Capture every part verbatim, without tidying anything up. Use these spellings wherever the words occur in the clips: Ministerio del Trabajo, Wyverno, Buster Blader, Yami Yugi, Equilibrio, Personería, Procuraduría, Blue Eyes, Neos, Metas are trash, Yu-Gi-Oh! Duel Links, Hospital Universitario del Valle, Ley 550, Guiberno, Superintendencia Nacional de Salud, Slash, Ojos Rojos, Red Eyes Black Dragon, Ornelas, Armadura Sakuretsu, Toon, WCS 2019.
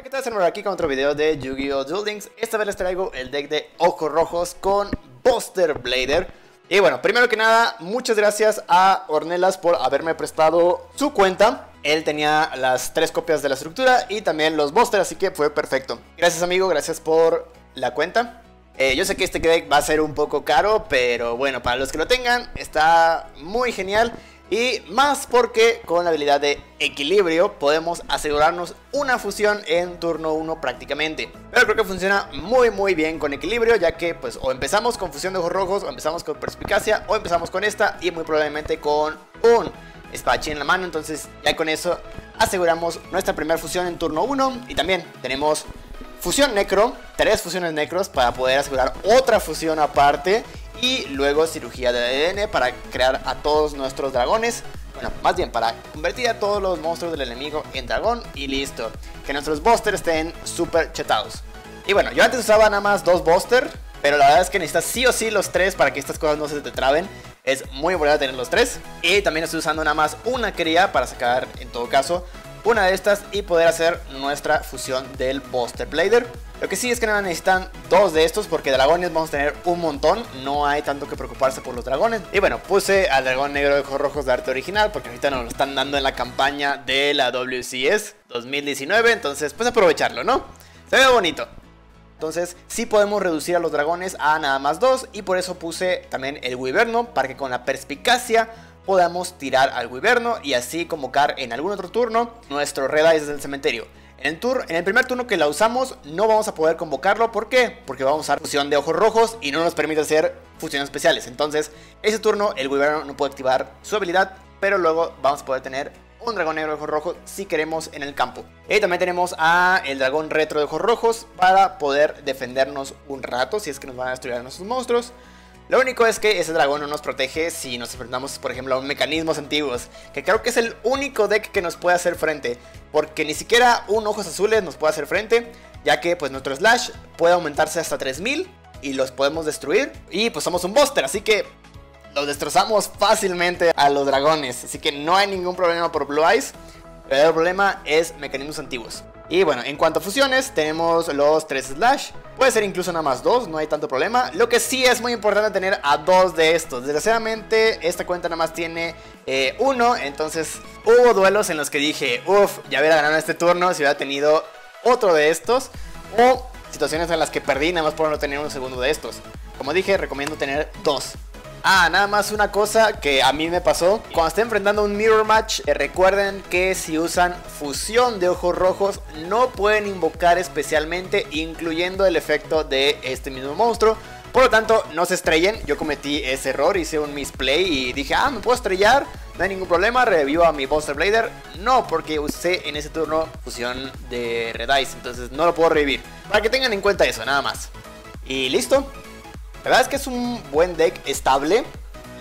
Hola, ¿qué tal? Estamos aquí con otro video de Yu-Gi-Oh! Duel Links. Esta vez les traigo el deck de Ojos Rojos con Buster Blader. Y bueno, primero que nada, muchas gracias a Ornelas por haberme prestado su cuenta. Él tenía las tres copias de la estructura y también los Buster, así que fue perfecto. Gracias amigo, gracias por la cuenta. Eh, yo sé que este deck va a ser un poco caro, pero bueno, para los que lo tengan, está muy genial. Y más porque con la habilidad de equilibrio podemos asegurarnos una fusión en turno uno prácticamente. Pero creo que funciona muy muy bien con equilibrio, ya que pues o empezamos con fusión de ojos rojos, o empezamos con perspicacia, o empezamos con esta y muy probablemente con un espadachín en la mano. Entonces ya con eso aseguramos nuestra primera fusión en turno uno. Y también tenemos fusión necro, tres fusiones necros para poder asegurar otra fusión aparte. Y luego cirugía de A D N para crear a todos nuestros dragones. Bueno, más bien para convertir a todos los monstruos del enemigo en dragón y listo. Que nuestros busters estén súper chetados. Y bueno, yo antes usaba nada más dos busters, pero la verdad es que necesitas sí o sí los tres para que estas cosas no se te traben. Es muy importante tener los tres. Y también estoy usando nada más una cría para sacar en todo caso una de estas y poder hacer nuestra fusión del Buster Blader. Lo que sí es que nada, necesitan dos de estos porque dragones vamos a tener un montón. No hay tanto que preocuparse por los dragones. Y bueno, puse al dragón negro de ojos rojos de arte original porque ahorita nos lo están dando en la campaña de la W C S dos mil diecinueve. Entonces pues aprovecharlo, ¿no? Se ve bonito. Entonces sí podemos reducir a los dragones a nada más dos. Y por eso puse también el Wyverno para que con la perspicacia podamos tirar al Guiberno y así convocar en algún otro turno nuestro Red Eyes del cementerio. En el, tur en el primer turno que la usamos no vamos a poder convocarlo. ¿Por qué? Porque vamos a usar fusión de ojos rojos y no nos permite hacer fusiones especiales. Entonces ese turno el Guiberno no puede activar su habilidad, pero luego vamos a poder tener un dragón negro de ojos rojos si queremos en el campo. Y también tenemos a el dragón retro de ojos rojos para poder defendernos un rato si es que nos van a destruir a nuestros monstruos. Lo único es que ese dragón no nos protege si nos enfrentamos, por ejemplo, a mecanismos antiguos, que creo que es el único deck que nos puede hacer frente, porque ni siquiera un ojos azules nos puede hacer frente, ya que pues nuestro Slash puede aumentarse hasta tres mil y los podemos destruir, y pues somos un Buster, así que los destrozamos fácilmente a los dragones, así que no hay ningún problema por Blue Eyes. Pero el problema es mecanismos antiguos. Y bueno, en cuanto a fusiones, tenemos los tres Slash. Puede ser incluso nada más dos, no hay tanto problema. Lo que sí es muy importante tener a dos de estos. Desgraciadamente, esta cuenta nada más tiene eh, uno. Entonces, hubo duelos en los que dije, uff, ya hubiera ganado este turno si hubiera tenido otro de estos. O situaciones en las que perdí nada más por no tener un segundo de estos. Como dije, recomiendo tener dos. Ah, nada más una cosa que a mí me pasó. Cuando estén enfrentando un mirror match, eh, recuerden que si usan fusión de ojos rojos, no pueden invocar especialmente, incluyendo el efecto de este mismo monstruo. Por lo tanto, no se estrellen. Yo cometí ese error, hice un misplay y dije, ah, me puedo estrellar, no hay ningún problema, revivo a mi Buster Blader. No, porque usé en ese turno fusión de Red Eyes, entonces no lo puedo revivir. Para que tengan en cuenta eso, nada más. Y listo. La verdad es que es un buen deck estable.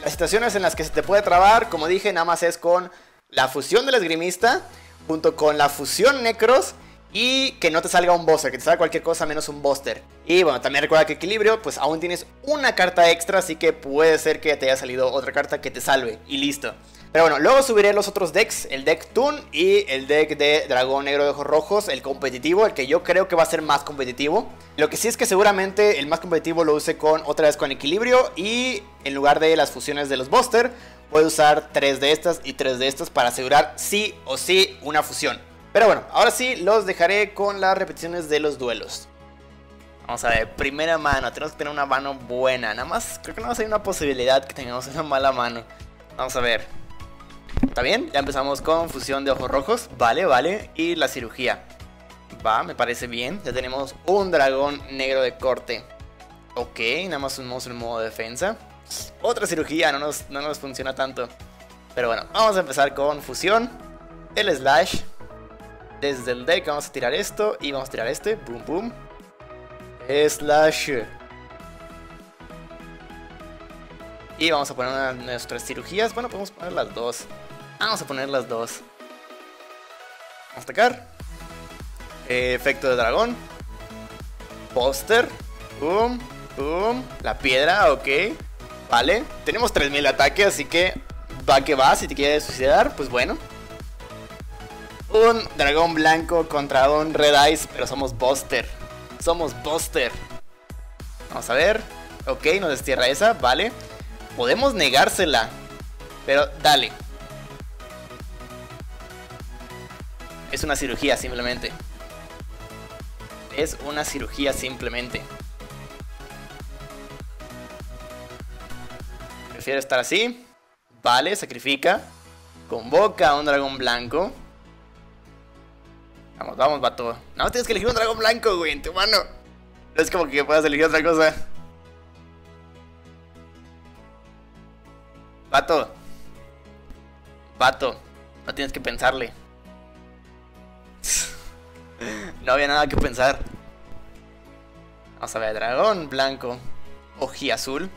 Las situaciones en las que se te puede trabar, como dije, nada más es con la fusión del esgrimista, junto con la fusión necros, y que no te salga un buster, que te salga cualquier cosa menos un buster. Y bueno, también recuerda que equilibrio, pues aún tienes una carta extra, así que puede ser que te haya salido otra carta que te salve, y listo. Pero bueno, luego subiré los otros decks, el deck Toon y el deck de dragón negro de ojos rojos, el competitivo, el que yo creo que va a ser más competitivo. Lo que sí es que seguramente el más competitivo lo use con otra vez con equilibrio y en lugar de las fusiones de los buster, puedo usar tres de estas y tres de estas para asegurar sí o sí una fusión. Pero bueno, ahora sí los dejaré con las repeticiones de los duelos. Vamos a ver, primera mano, tenemos que tener una mano buena, nada más creo que no va a ser una posibilidad que tengamos una mala mano. Vamos a ver. Está bien, ya empezamos con fusión de ojos rojos. Vale, vale, y la cirugía. Va, me parece bien. Ya tenemos un dragón negro de corte. Ok, nada más un monstruo en modo de defensa. Otra cirugía, no nos, no nos funciona tanto. Pero bueno, vamos a empezar con fusión. El slash. Desde el deck vamos a tirar esto. Y vamos a tirar este, boom, boom. Slash. Y vamos a poner una de nuestras cirugías. Bueno, podemos poner las dos. Vamos a poner las dos. Vamos a atacar. Eh, efecto de dragón. Póster. Boom, boom. La piedra, ok. Vale. Tenemos tres mil de ataque, así que va que va. Si te quieres suicidar, pues bueno. Un dragón blanco contra un Red Eyes, pero somos Buster. Somos Buster. Vamos a ver. Ok, nos destierra esa, vale. Podemos negársela, pero dale. Es una cirugía simplemente. Es una cirugía simplemente. Prefiero estar así. Vale, sacrifica. Convoca a un dragón blanco. Vamos, vamos, vato. No, tienes que elegir un dragón blanco, güey, en tu mano. No es como que puedas elegir otra cosa. Vato. Vato. No tienes que pensarle. No había nada que pensar. Vamos a ver, dragón blanco, oji azul.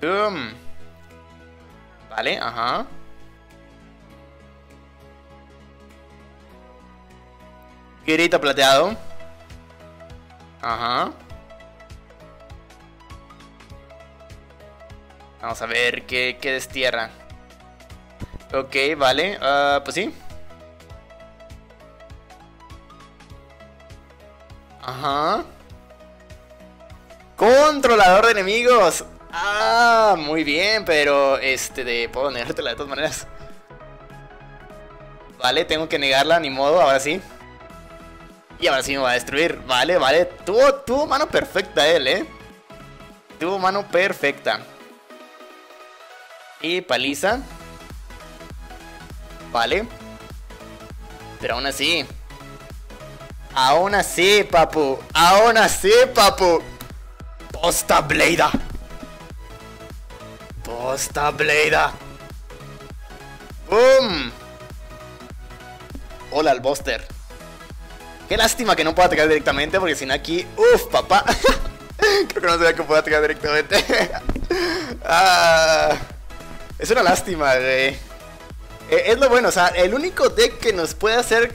Um. Vale, ajá. Grito plateado. Ajá. Vamos a ver qué, qué destierra. Ok, vale, uh, pues sí. Ajá. Controlador de enemigos. Ah, muy bien, pero este de... puedo negártela de todas maneras. Vale, tengo que negarla, ni modo, ahora sí. Y ahora sí me va a destruir. Vale, vale, tuvo, tuvo mano perfecta él, eh. Tuvo mano perfecta. Y paliza. Vale. Pero aún así. Aún así, papu. Aún así, papu. Buster Blader. Buster Blader. ¡Boom! Hola al Buster. Qué lástima que no pueda atacar directamente, porque si no aquí... ¡Uf, papá! Creo que no sabía que pueda atacar directamente. Ah, es una lástima, güey. Es lo bueno, o sea, el único deck que nos puede hacer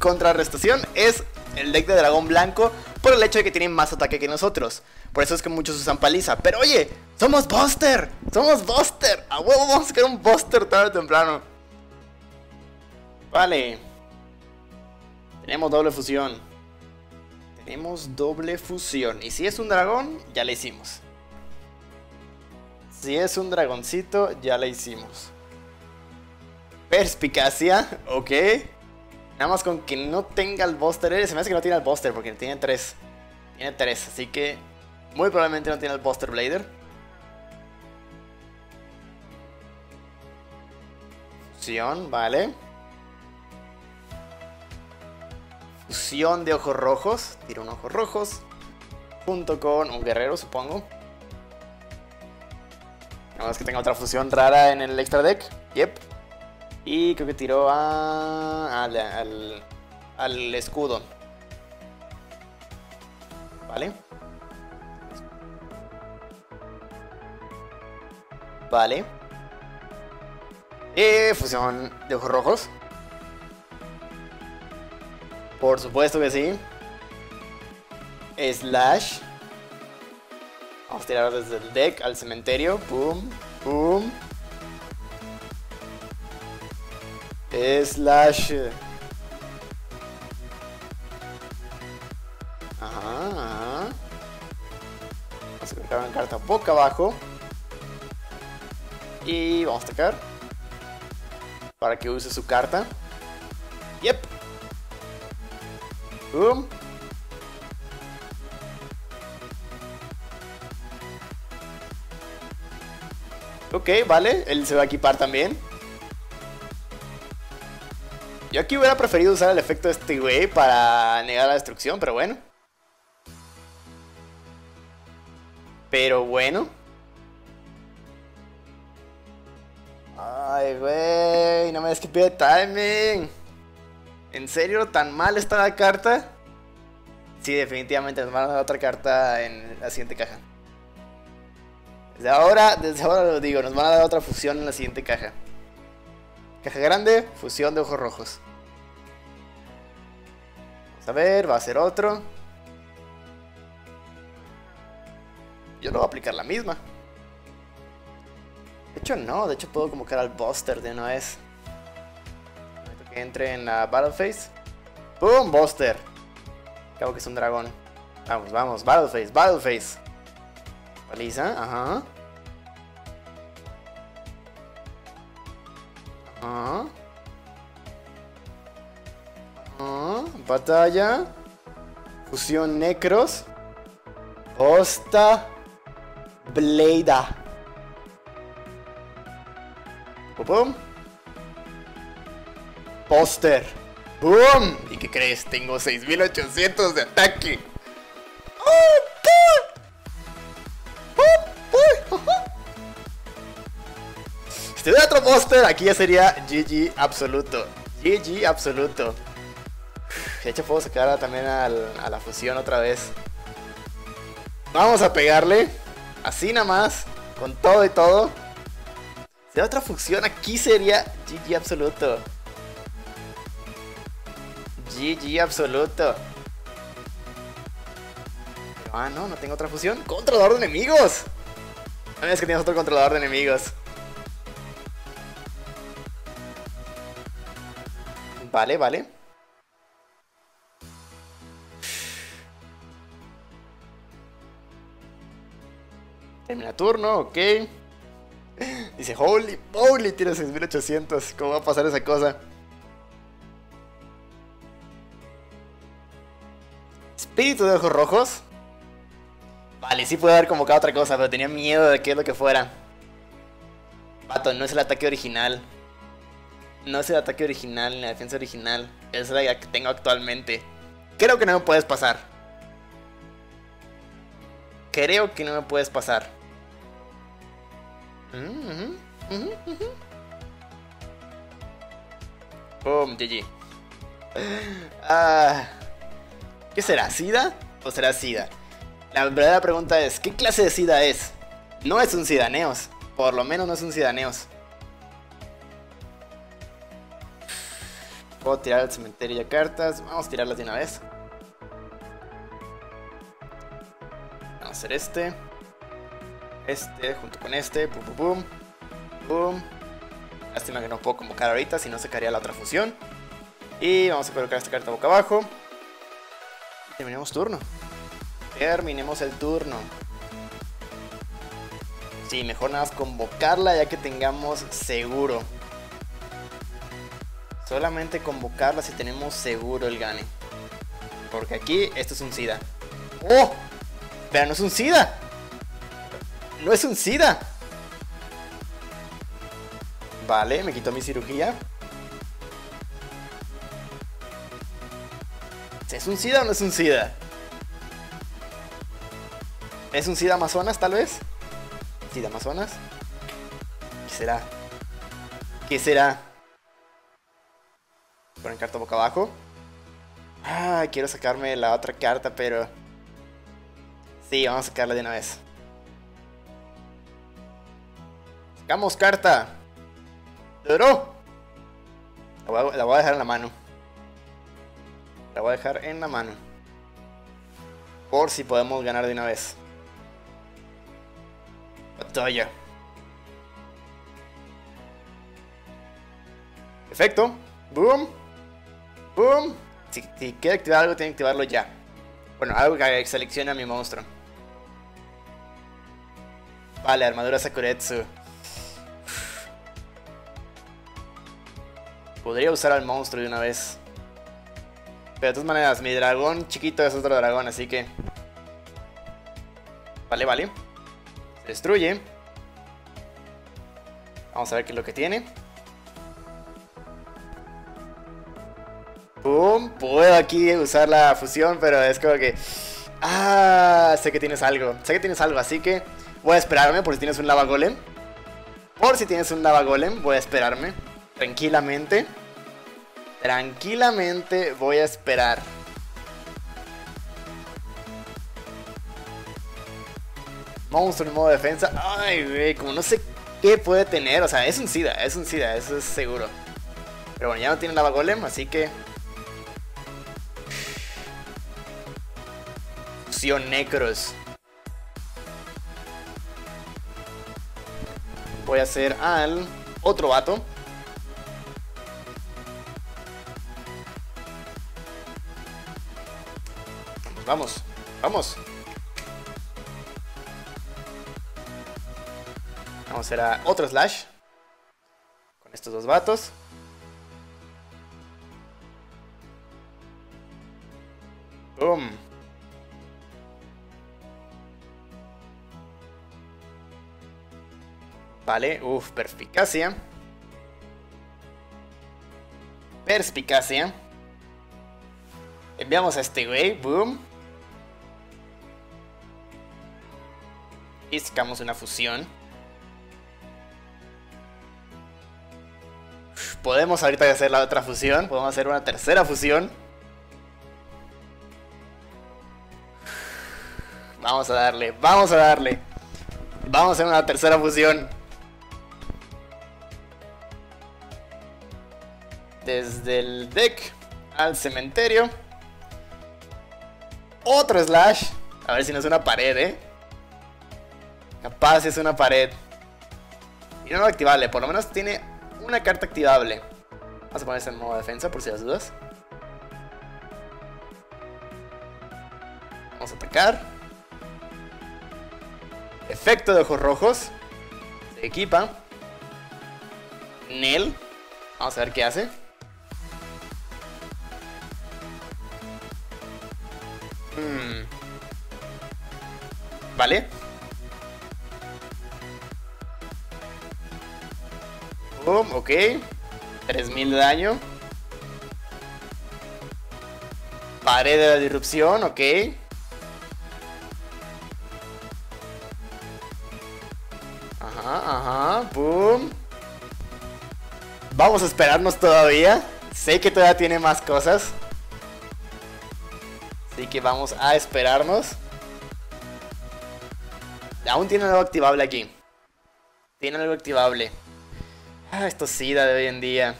contrarrestación es el deck de dragón blanco, por el hecho de que tienen más ataque que nosotros. Por eso es que muchos usan paliza. Pero oye, somos Buster. Somos Buster. A huevo vamos a sacar un Buster tarde o temprano. Vale. Tenemos doble fusión. Tenemos doble fusión. Y si es un dragón, ya la hicimos. Si es un dragoncito, ya la hicimos. Perspicacia, ok. Nada más con que no tenga el Buster. Se me hace que no tiene el Buster porque tiene tres. Tiene tres, así que muy probablemente no tiene el Buster Blader. Fusión, vale. Fusión de ojos rojos. Tiro un ojos rojos. Junto con un guerrero, supongo. Nada más que tenga otra fusión rara en el extra deck. Yep. Y creo que tiró a... al, al, al escudo. Vale. Vale. Y fusión de ojos rojos. Por supuesto que sí. Slash. Vamos a tirar desde el deck al cementerio. Pum, pum. Slash. Ajá, ajá. Vamos a colocar una carta boca abajo. Y vamos a atacar. Para que use su carta. Yep. Boom. Ok, vale. Él se va a equipar también. Yo aquí hubiera preferido usar el efecto de este güey para negar la destrucción, pero bueno. Pero bueno. Ay, güey, no me des que pide timing. ¿En serio tan mal está la carta? Sí, definitivamente nos van a dar otra carta en la siguiente caja. Desde ahora, desde ahora lo digo, nos van a dar otra fusión en la siguiente caja. Caja grande, fusión de ojos rojos. Vamos a ver, va a ser otro. Yo no voy a aplicar la misma. De hecho no, de hecho puedo convocar al Buster de una vez. Que entre en la Battle Phase. ¡Boom! Buster. Cabo que es un dragón. Vamos, vamos. Battle Phase, Battle Phase. Paliza, ajá. Ajá. Ajá. Batalla. Fusión Necros. Buster Blader. Pum, pum. Buster. ¡Boom! ¿Y qué crees? Tengo seis mil ochocientos de ataque. Si te doy otro Buster, aquí ya sería G G absoluto. G G absoluto. De hecho puedo sacar también al, a la fusión otra vez. Vamos a pegarle. Así nada más. Con todo y todo. Si te doy otra fusión, aquí sería G G absoluto. G G absoluto. Pero, ah, no, no tengo otra fusión. ¡Controlador de enemigos! No es que tienes otro controlador de enemigos. Vale, vale. Termina turno, ok. Dice, holy, holy, tiene seis mil ochocientos. ¿Cómo va a pasar esa cosa? Espíritu de ojos rojos. Vale, sí puedo haber convocado otra cosa, pero tenía miedo de que es lo que fuera. Vato, no es el ataque original. No es el ataque original, ni la defensa original. Es la que tengo actualmente. Creo que no me puedes pasar. Creo que no me puedes pasar. Mm-hmm, mm-hmm, mm-hmm. Boom, G G. Ah... ¿Qué será? ¿SIDA o será SIDA? La verdadera pregunta es, ¿qué clase de SIDA es? No es un SIDA Neos. Por lo menos no es un SIDA Neos. Puedo tirar al cementerio ya cartas. Vamos a tirarlas de una vez. Vamos a hacer este. Este junto con este. Pum, pum, pum. Pum. Lástima que no puedo convocar ahorita, si no sacaría la otra fusión. Y vamos a colocar esta carta boca abajo. Terminemos turno. Terminemos el turno. Sí, mejor nada más convocarla ya que tengamos seguro. Solamente convocarla si tenemos seguro el gane. Porque aquí esto es un SIDA. ¡Oh! Pero no es un SIDA. No es un SIDA. Vale, me quitó mi cirugía. ¿Es un SIDA o no es un SIDA? ¿Es un SIDA Amazonas tal vez? ¿SIDA Amazonas? ¿Qué será? ¿Qué será? Ponen carta boca abajo. Ah, quiero sacarme la otra carta, pero... Sí, vamos a sacarla de una vez. ¡Sacamos carta! ¡Duró! La voy a, la voy a dejar en la mano. La voy a dejar en la mano. Por si podemos ganar de una vez. Batalla. Perfecto. Boom. Boom. Si, si quiere activar algo, tiene que activarlo ya. Bueno, algo que seleccione a mi monstruo. Vale, armadura Sakuretsu. Uf. Podría usar al monstruo de una vez. Pero de todas maneras, mi dragón chiquito es otro dragón, así que... Vale, vale. Se destruye. Vamos a ver qué es lo que tiene. ¡Pum! Puedo aquí usar la fusión, pero es como que... Ah, sé que tienes algo. Sé que tienes algo, así que... Voy a esperarme por si tienes un lava golem. Por si tienes un lava golem, voy a esperarme. Tranquilamente. Tranquilamente voy a esperar. Monstruo en modo defensa. Ay, güey, como no sé qué puede tener. O sea, es un SIDA, es un SIDA, eso es seguro. Pero bueno, ya no tiene lava golem, así que... Fusión necros. Voy a hacer al otro vato. Vamos, vamos. Vamos a hacer a otro Slash. Con estos dos vatos. Boom. Vale, uff, perspicacia. Perspicacia. Enviamos a este güey, boom. Y sacamos una fusión. Podemos ahorita hacer la otra fusión. Podemos hacer una tercera fusión. Vamos a darle, vamos a darle. Vamos a hacer una tercera fusión. Desde el deck al cementerio. Otro Slash. A ver si no es una pared, eh. Capaz es una pared. Y no es activable, por lo menos tiene una carta activable. Vamos a ponerse en modo defensa por si las dudas. Vamos a atacar. Efecto de ojos rojos. Se equipa Nel. Vamos a ver qué hace. hmm. Vale. Boom, ok. tres mil de daño. Pared de la disrupción, ok. Ajá, ajá, boom. Vamos a esperarnos todavía. Sé que todavía tiene más cosas. Así que vamos a esperarnos. Aún tiene algo activable aquí. Tiene algo activable. Ah, esto es SIDA de hoy en día.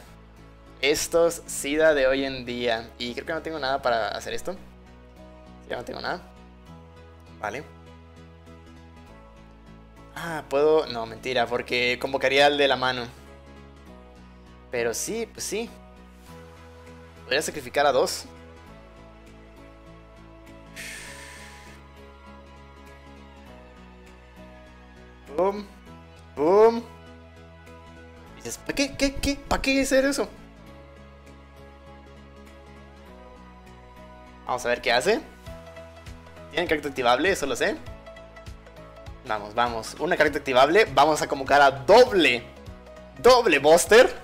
Esto es SIDA de hoy en día. Y creo que no tengo nada para hacer esto. Ya no tengo nada. Vale. Ah, puedo... No, mentira, porque convocaría al de la mano. Pero sí, pues sí. Podría sacrificar a dos. Boom. Boom. Dices, ¿para qué? ¿Qué? ¿Qué? ¿Para qué hacer eso? Vamos a ver qué hace. Tienen carta activable, eso lo sé. Vamos, vamos. Una carta activable. Vamos a convocar a doble. Doble Buster.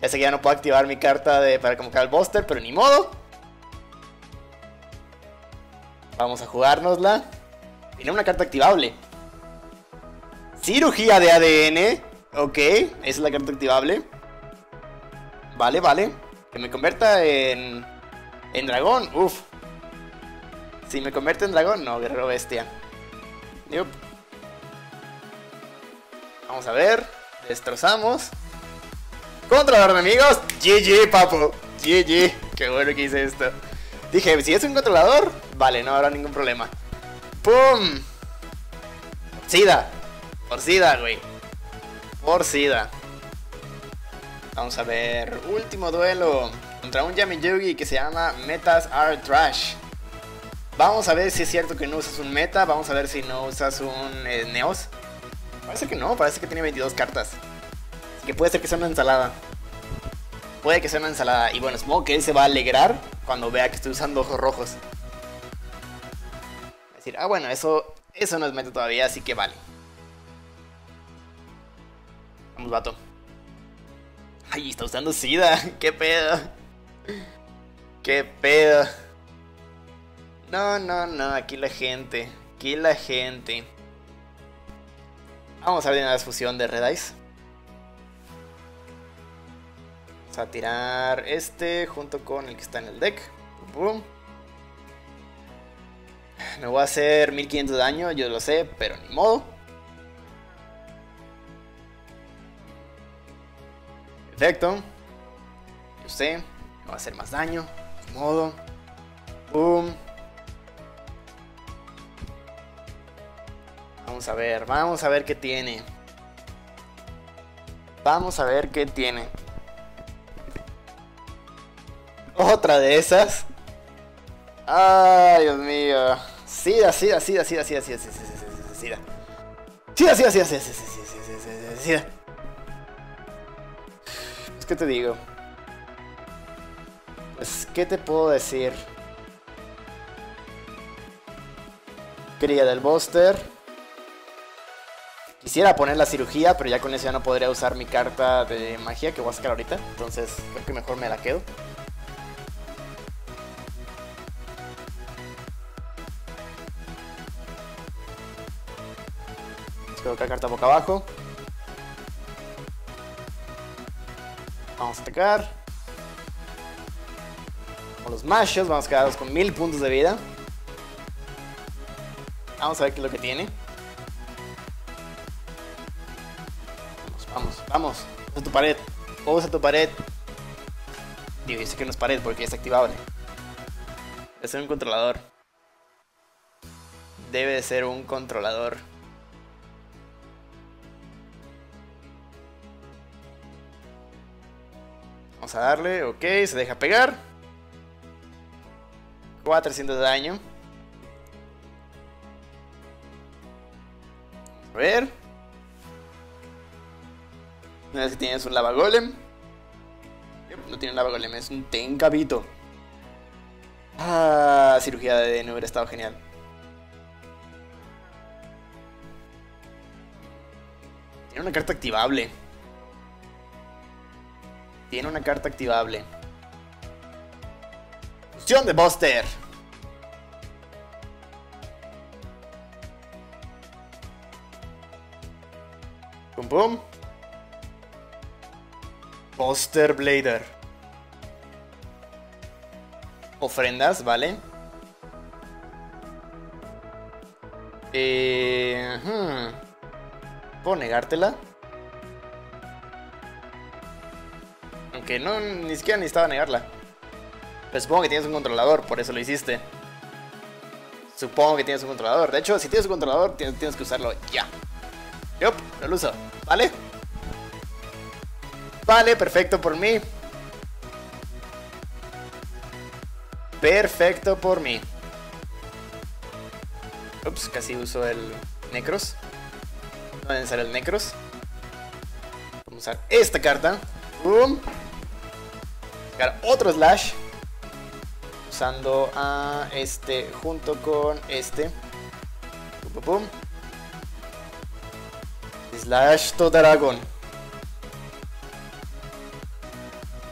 Ya sé que ya no puedo activar mi carta de, para convocar al Buster, pero ni modo. Vamos a jugárnosla. Tiene una carta activable. Cirugía de A D N. Ok, esa es la carta activable. Vale, vale. Que me convierta en... en dragón, uff. Si me convierte en dragón, no, guerrero bestia. Yup. Vamos a ver. Destrozamos. Controlador de enemigos. G G, papo. G G. Qué bueno que hice esto. Dije, si es un controlador, vale, no habrá ningún problema. ¡Pum! Sida. Por sida, güey. Por sida. Vamos a ver. Último duelo. Contra un Yami Yugi que se llama Metas are trash. Vamos a ver si es cierto que no usas un meta. Vamos a ver si no usas un eh, Neos. Parece que no. Parece que tiene veintidós cartas. Así que puede ser que sea una ensalada. Puede que sea una ensalada. Y bueno, supongo que él se va a alegrar cuando vea que estoy usando ojos rojos. Va a decir, ah bueno, eso, eso no es meta todavía. Así que vale. Vamos, vato. Ay, está usando sida. Qué pedo. Qué pedo. No, no, no. Aquí la gente. Aquí la gente. Vamos a ver una fusión de Red Eyes. Vamos a tirar este junto con el que está en el deck. Boom. Me voy a hacer mil quinientos de daño, yo lo sé, pero ni modo. Perfecto. Yo sé. Me va a hacer más daño. De modo. Boom. Vamos a ver. Vamos a ver qué tiene. Vamos a ver qué tiene. Otra de esas. Ay, Dios mío. Sida, sida, sida, sida, sida, sida, sida, sida, sida, sida, sida, sida, sida, sida. Pues, ¿qué te digo? Pues, ¿qué te puedo decir? Cría del Buster. Quisiera poner la cirugía, pero ya con eso ya no podría usar mi carta de magia que voy a sacar ahorita. Entonces, creo que mejor me la quedo. Colocar carta boca abajo. Vamos a atacar. Con los mashos vamos a quedarnos con mil puntos de vida. Vamos a ver qué es lo que tiene. Vamos, vamos, vamos. Usa tu pared. Usa tu pared. Digo, yo sé que no es pared porque es activable. Debe ser un controlador. Debe de ser un controlador. Vamos a darle, ok, se deja pegar. cuatrocientos de daño. A ver. Una vez que tienes un lava golem. No tiene un lava golem, es un tencabito. Ah, cirugía de D N hubiera estado genial. Tiene una carta activable. Tiene una carta activable. Fusión de Buster. Pum pum. Buster Blader. Ofrendas, vale. Eh, hmm. ¿Puedo negártela? Que no, ni siquiera necesitaba negarla. Pero supongo que tienes un controlador, por eso lo hiciste. Supongo que tienes un controlador. De hecho, si tienes un controlador, tienes, tienes que usarlo ya. Yup, no lo uso. ¿Vale? Vale, perfecto por mí. Perfecto por mí. Ups, casi uso el Necros. No deben ser el Necros. Vamos a usar esta carta. Boom. Otro slash. Usando a este junto con este. Pum, pum, pum. Slash to Dragon.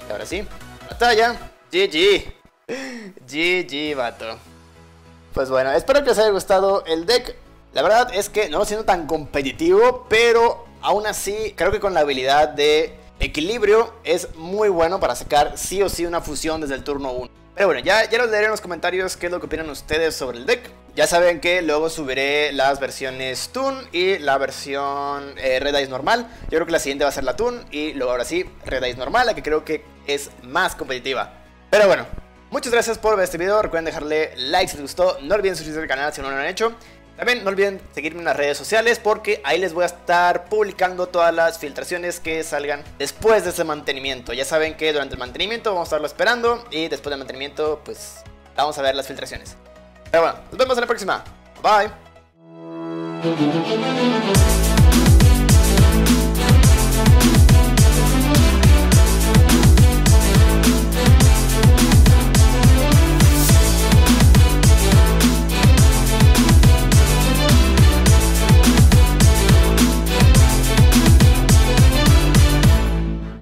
Y ahora sí. Batalla. G G. G G, vato. Pues bueno, espero que les haya gustado el deck. La verdad es que no lo siento tan competitivo, pero aún así creo que con la habilidad de equilibrio es muy bueno para sacar sí o sí una fusión desde el turno uno. Pero bueno, ya, ya los leeré en los comentarios qué es lo que opinan ustedes sobre el deck. Ya saben que luego subiré las versiones Toon y la versión eh, Red Eyes normal. Yo creo que la siguiente va a ser la Toon y luego ahora sí Red Eyes normal, la que creo que es más competitiva. Pero bueno, muchas gracias por ver este video. Recuerden dejarle like si les gustó. No olviden suscribirse al canal si no lo han hecho. También no olviden seguirme en las redes sociales porque ahí les voy a estar publicando todas las filtraciones que salgan después de este mantenimiento. Ya saben que durante el mantenimiento vamos a estarlo esperando y después del mantenimiento pues vamos a ver las filtraciones. Pero bueno, nos vemos en la próxima. Bye.